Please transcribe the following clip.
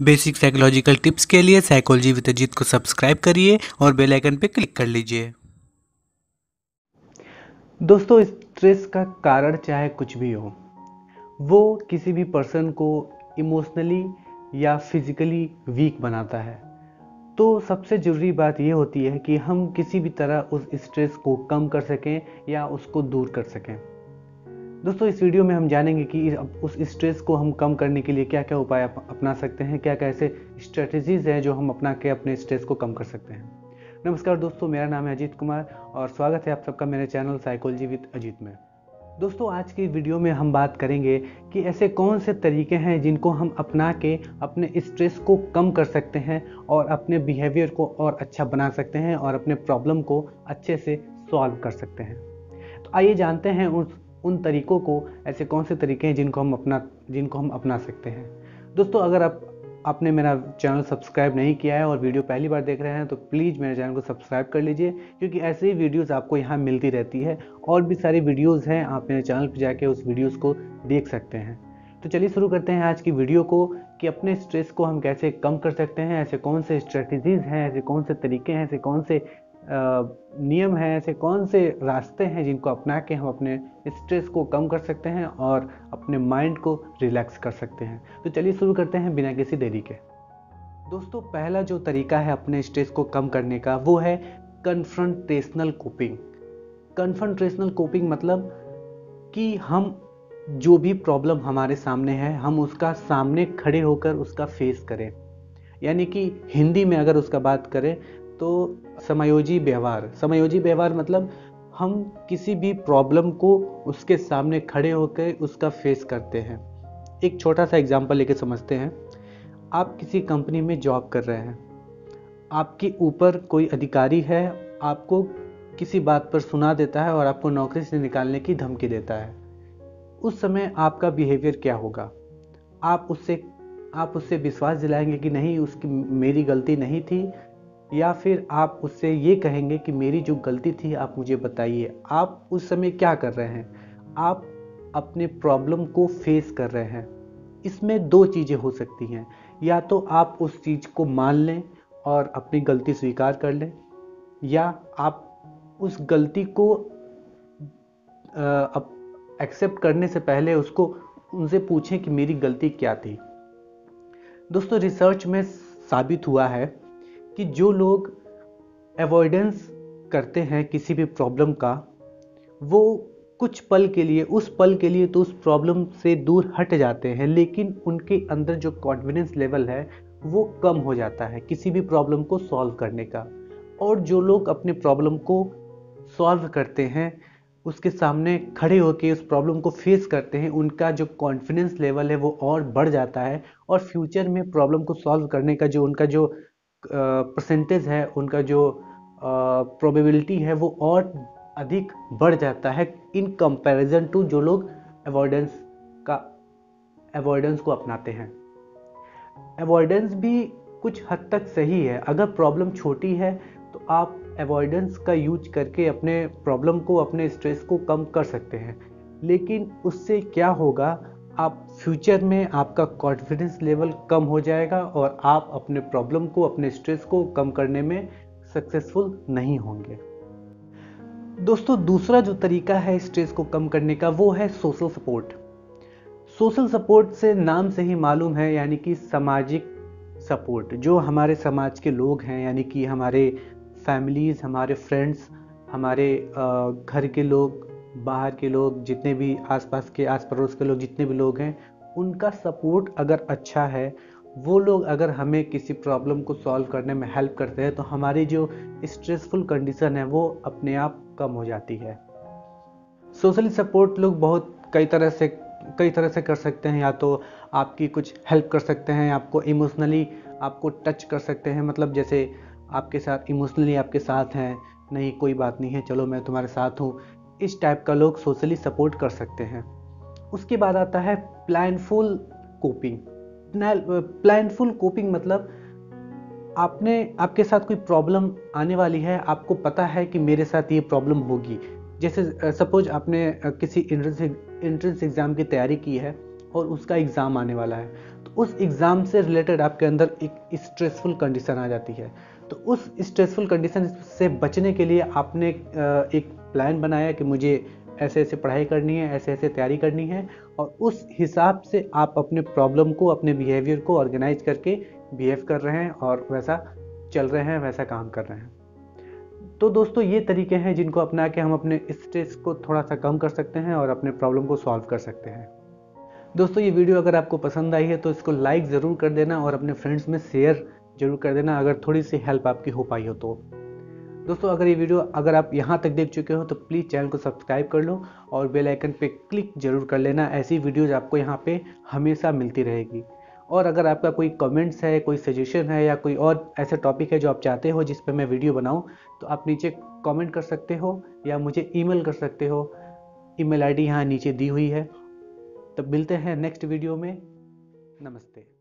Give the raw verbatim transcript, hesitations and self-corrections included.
Basic psychological tips के लिए psychology with Ajit को सब्सक्राइब करिए और बेल आइकन पर क्लिक कर लीजिए। दोस्तों, स्ट्रेस का कारण चाहे कुछ भी हो, वो किसी भी पर्सन को इमोशनली या फिजिकली वीक बनाता है। तो सबसे ज़रूरी बात ये होती है कि हम किसी भी तरह उस स्ट्रेस को कम कर सकें या उसको दूर कर सकें। दोस्तों, इस वीडियो में हम जानेंगे कि उस स्ट्रेस को हम कम करने के लिए क्या क्या उपाय अपना सकते हैं, क्या क्या ऐसे स्ट्रेटजीज़ हैं जो हम अपना के अपने स्ट्रेस को कम कर सकते हैं। नमस्कार दोस्तों, मेरा नाम है अजीत कुमार और स्वागत है आप सबका मेरे चैनल साइकोलॉजी विद अजीत में। दोस्तों, आज की वीडियो में हम बात करेंगे कि ऐसे कौन से तरीके हैं जिनको हम अपना के अपने स्ट्रेस को कम कर सकते हैं और अपने बिहेवियर को और अच्छा बना सकते हैं और अपने प्रॉब्लम को अच्छे से सॉल्व कर सकते हैं। तो आइए जानते हैं उन उन तरीकों को, ऐसे कौन से तरीके हैं जिनको हम अपना जिनको हम अपना सकते हैं। दोस्तों, अगर आप आपने मेरा चैनल सब्सक्राइब नहीं किया है और वीडियो पहली बार देख रहे हैं तो प्लीज़ मेरे चैनल को सब्सक्राइब कर लीजिए, क्योंकि ऐसे ही वीडियोस आपको यहाँ मिलती रहती है। और भी सारी वीडियोस हैं, आप मेरे चैनल पर जाके उस वीडियोस को देख सकते हैं। तो चलिए शुरू करते हैं आज की वीडियो को कि अपने स्ट्रेस को हम कैसे कम कर सकते हैं, ऐसे कौन से स्ट्रेटजीज़ हैं, ऐसे कौन से तरीके हैं, ऐसे कौन से नियम हैं, ऐसे कौन से रास्ते हैं जिनको अपना के हम अपने स्ट्रेस को कम कर सकते हैं और अपने माइंड को रिलैक्स कर सकते हैं। तो चलिए शुरू करते हैं बिना किसी देरी के। दोस्तों, पहला जो तरीका है अपने स्ट्रेस को कम करने का वो है कन्फ्रंटेशनल कोपिंग। कन्फ्रंटेशनल कोपिंग मतलब कि हम जो भी प्रॉब्लम हमारे सामने है हम उसका सामने खड़े होकर उसका फेस करें, यानी कि हिंदी में अगर उसका बात करें तो समायोजी व्यवहार। समायोजी व्यवहार मतलब हम किसी भी प्रॉब्लम को उसके सामने खड़े होकर उसका फेस करते हैं। एक छोटा सा एग्जांपल लेके समझते हैं। आप किसी कंपनी में जॉब कर रहे हैं, आपके ऊपर कोई अधिकारी है, आपको किसी बात पर सुना देता है और आपको नौकरी से निकालने की धमकी देता है। उस समय आपका बिहेवियर क्या होगा? आप उससे आप उससे विश्वास दिलाएंगे कि नहीं, उसकी मेरी गलती नहीं थी, या फिर आप उससे ये कहेंगे कि मेरी जो गलती थी आप मुझे बताइए। आप उस समय क्या कर रहे हैं? आप अपने प्रॉब्लम को फेस कर रहे हैं। इसमें दो चीज़ें हो सकती हैं, या तो आप उस चीज़ को मान लें और अपनी गलती स्वीकार कर लें, या आप उस गलती को एक्सेप्ट करने से पहले उसको उनसे पूछें कि मेरी गलती क्या थी। दोस्तों, रिसर्च में साबित हुआ है कि जो लोग अवॉइडेंस करते हैं किसी भी प्रॉब्लम का, वो कुछ पल के लिए उस पल के लिए तो उस प्रॉब्लम से दूर हट जाते हैं, लेकिन उनके अंदर जो कॉन्फिडेंस लेवल है वो कम हो जाता है किसी भी प्रॉब्लम को सॉल्व करने का। और जो लोग अपने प्रॉब्लम को सॉल्व करते हैं, उसके सामने खड़े होकर उस प्रॉब्लम को फेस करते हैं, उनका जो कॉन्फिडेंस लेवल है वो और बढ़ जाता है और फ्यूचर में प्रॉब्लम को सॉल्व करने का जो उनका जो परसेंटेज uh, है, उनका जो प्रोबेबिलिटी uh, है वो और अधिक बढ़ जाता है इन कंपैरिजन टू जो लोग अवॉइडेंस का अवॉइडेंस को अपनाते हैं। अवॉइडेंस भी कुछ हद तक सही है। अगर प्रॉब्लम छोटी है तो आप अवॉइडेंस का यूज करके अपने प्रॉब्लम को, अपने स्ट्रेस को कम कर सकते हैं, लेकिन उससे क्या होगा, आप फ्यूचर में आपका कॉन्फिडेंस लेवल कम हो जाएगा और आप अपने प्रॉब्लम को, अपने स्ट्रेस को कम करने में सक्सेसफुल नहीं होंगे। दोस्तों, दूसरा जो तरीका है स्ट्रेस को कम करने का वो है सोशल सपोर्ट। सोशल सपोर्ट से नाम से ही मालूम है, यानी कि सामाजिक सपोर्ट। जो हमारे समाज के लोग हैं, यानी कि हमारे फैमिलीज़, हमारे फ्रेंड्स, हमारे घर के लोग, बाहर के लोग, जितने भी आसपास के आस पड़ोस के लोग, जितने भी लोग हैं, उनका सपोर्ट अगर अच्छा है, वो लोग अगर हमें किसी प्रॉब्लम को सॉल्व करने में हेल्प करते हैं तो हमारी जो स्ट्रेसफुल कंडीशन है वो अपने आप कम हो जाती है। सोशली सपोर्ट लोग बहुत कई तरह से कई तरह से कर सकते हैं। या तो आपकी कुछ हेल्प कर सकते हैं, आपको इमोशनली आपको टच कर सकते हैं, मतलब जैसे आपके साथ इमोशनली आपके साथ हैं, नहीं कोई बात नहीं है, चलो मैं तुम्हारे साथ हूँ, इस टाइप का लोग सोशली सपोर्ट कर सकते हैं। उसके बाद आता है प्लानफुल कोपिंग। प्लानफुल कोपिंग मतलब आपने आपके साथ कोई प्रॉब्लम आने वाली है, आपको पता है कि मेरे साथ ये प्रॉब्लम होगी। जैसे सपोज आपने किसी एंट्रेंस एग्ज़ाम की तैयारी की है और उसका एग्ज़ाम आने वाला है, तो उस एग्ज़ाम से रिलेटेड आपके अंदर एक स्ट्रेसफुल कंडीशन आ जाती है। तो उस स्ट्रेसफुल कंडीशन से बचने के लिए आपने एक प्लान बनाया कि मुझे ऐसे ऐसे पढ़ाई करनी है, ऐसे ऐसे तैयारी करनी है, और उस हिसाब से आप अपने प्रॉब्लम को, अपने बिहेवियर को ऑर्गेनाइज करके बिहेव कर रहे हैं और वैसा चल रहे हैं, वैसा काम कर रहे हैं। तो दोस्तों ये तरीके हैं जिनको अपना के हम अपने स्ट्रेस को थोड़ा सा कम कर सकते हैं और अपने प्रॉब्लम को सॉल्व कर सकते हैं। दोस्तों ये वीडियो अगर आपको पसंद आई है तो इसको लाइक ज़रूर कर देना और अपने फ्रेंड्स में शेयर जरूर कर देना अगर थोड़ी सी हेल्प आपकी हो पाई हो तो। दोस्तों अगर ये वीडियो अगर आप यहाँ तक देख चुके हो तो प्लीज़ चैनल को सब्सक्राइब कर लो और बेल आइकन पे क्लिक जरूर कर लेना। ऐसी वीडियोज़ आपको यहाँ पे हमेशा मिलती रहेगी। और अगर आपका कोई कमेंट्स है, कोई सजेशन है या कोई और ऐसे टॉपिक है जो आप चाहते हो जिस पर मैं वीडियो बनाऊँ, तो आप नीचे कमेंट कर सकते हो या मुझे ईमेल कर सकते हो। ईमेल आई डी यहाँ नीचे दी हुई है। तब मिलते हैं नेक्स्ट वीडियो में। नमस्ते।